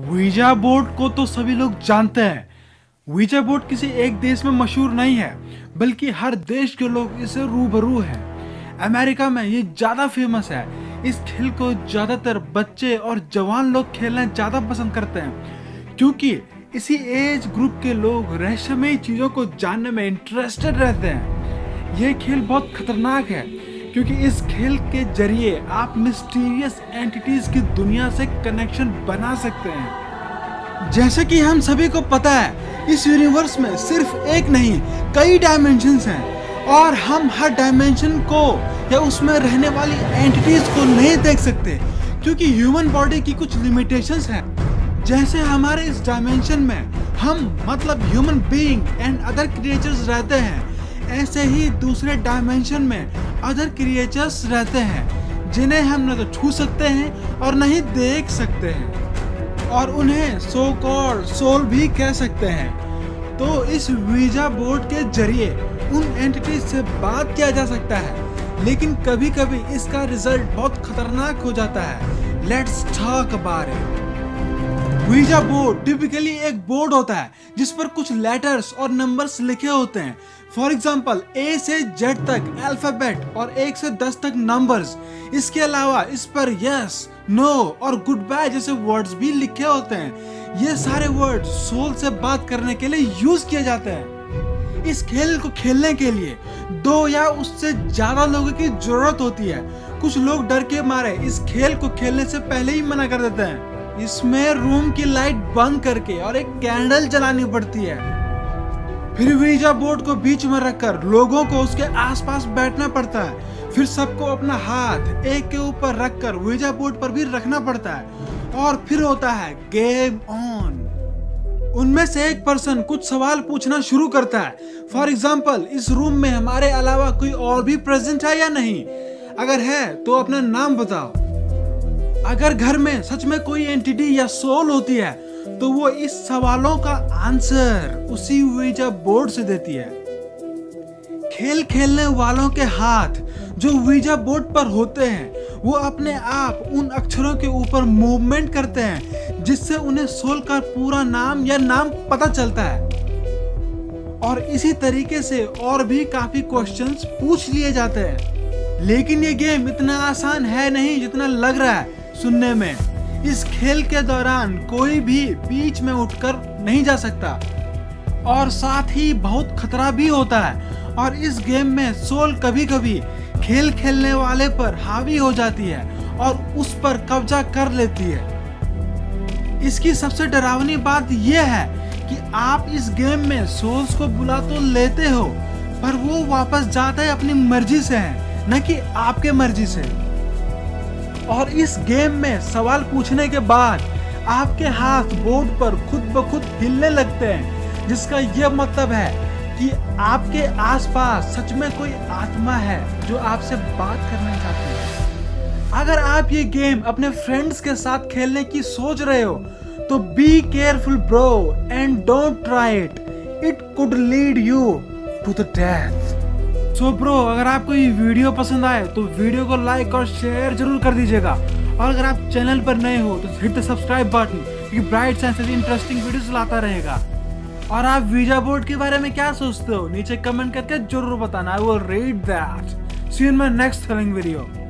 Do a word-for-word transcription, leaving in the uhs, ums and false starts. Ouija board को तो सभी लोग जानते हैं। Ouija board किसी एक देश में मशहूर नहीं है, बल्कि हर देश के लोग इससे रूबरू हैं। अमेरिका में ये ज़्यादा फेमस है। इस खेल को ज़्यादातर बच्चे और जवान लोग खेलना ज़्यादा पसंद करते हैं, क्योंकि इसी एज ग्रुप के लोग रहस्यमयी चीज़ों को जानने में इंटरेस्टेड रहते हैं। यह खेल बहुत खतरनाक है, क्योंकि इस खेल के जरिए आप मिस्टीरियस एंटिटीज की दुनिया से कनेक्शन बना सकते हैं। जैसे कि हम सभी को पता है, इस यूनिवर्स में सिर्फ एक नहीं कई डायमेंशंस हैं, और हम हर डायमेंशन को या उसमें रहने वाली एंटिटीज को नहीं देख सकते, क्योंकि ह्यूमन बॉडी की कुछ लिमिटेशंस हैं। जैसे हमारे इस डायमेंशन में हम मतलब human being and other creatures रहते हैं, ऐसे ही दूसरे डायमेंशन में अदर क्रिएचर्स रहते हैं, जिन्हें हम न तो छू सकते हैं और नहीं देख सकते हैं, और उन्हें सो कॉल्ड सोल भी कह सकते हैं। तो इस Ouija बोर्ड के जरिए उन एंटिटीज से बात किया जा सकता है, लेकिन कभी कभी इसका रिजल्ट बहुत खतरनाक हो जाता है। Let's talk about it. Ouija board typically एक बोर्ड होता है जिस पर कुछ लेटर्स और नंबर्स लिखे होते हैं। फॉर एग्जाम्पल ए से जेड तक अल्फाबेट और एक से दस तक नंबर्स। इसके अलावा इस पर यस, नो और गुड बाय जैसे वर्ड्स भी लिखे होते हैं। ये सारे वर्ड सोल से बात करने के लिए यूज किए जाते हैं। इस खेल को खेलने के लिए दो या उससे ज्यादा लोगों की जरूरत होती है। कुछ लोग डर के मारे इस खेल को खेलने से पहले ही मना कर देते हैं। इसमें रूम की लाइट बंद करके और एक कैंडल जलानी पड़ती है। फिर Ouija बोर्ड को बीच में रखकर लोगों को उसके आसपास बैठना पड़ता है। फिर सबको अपना हाथ एक के ऊपर रखकर Ouija बोर्ड पर भी रखना पड़ता है, और फिर होता है गेम ऑन। उनमें से एक पर्सन कुछ सवाल पूछना शुरू करता है। फॉर एग्जाम्पल इस रूम में हमारे अलावा कोई और भी प्रेजेंट है या नहीं, अगर है तो अपना नाम बताओ। अगर घर में सच में कोई एंटिटी या सोल होती है तो वो इस सवालों का आंसर उसी Ouija बोर्ड से देती है। खेल खेलने वालों के हाथ जो Ouija बोर्ड पर होते हैं वो अपने आप उन अक्षरों के ऊपर मूवमेंट करते हैं जिससे उन्हें सोल का पूरा नाम या नाम पता चलता है, और इसी तरीके से और भी काफी क्वेश्चंस पूछ लिए जाते हैं। लेकिन ये गेम इतना आसान है नहीं जितना लग रहा है सुनने में। इस खेल के दौरान कोई भी बीच में उठकर नहीं जा सकता, और साथ ही बहुत खतरा भी होता है, और इस गेम में सोल कभी कभी खेल खेलने वाले पर हावी हो जाती है और उस पर कब्जा कर लेती है। इसकी सबसे डरावनी बात यह है कि आप इस गेम में सोल्स को बुला तो लेते हो, पर वो वापस जाते अपनी मर्जी से है, न कि आपके मर्जी से। और इस गेम में सवाल पूछने के बाद आपके हाथ बोर्ड पर खुद ब खुद हिलने लगते हैं, जिसका यह मतलब है कि आपके आसपास सच में कोई आत्मा है जो आपसे बात करना चाहती है। अगर आप ये गेम अपने फ्रेंड्स के साथ खेलने की सोच रहे हो तो be careful bro and don't try it, it could lead you to the death. So bro, अगर आपको ये वीडियो पसंद आए तो वीडियो को लाइक और शेयर जरूर कर दीजिएगा, और अगर आप चैनल पर नए हो तो हिट द सब्सक्राइब बटन, क्योंकि ब्राइट साइंस ऐसी इंटरेस्टिंग वीडियोस लाता रहेगा। और आप Ouija बोर्ड के बारे में क्या सोचते हो नीचे कमेंट करके जरूर बताना। I will read that. See you in my next video.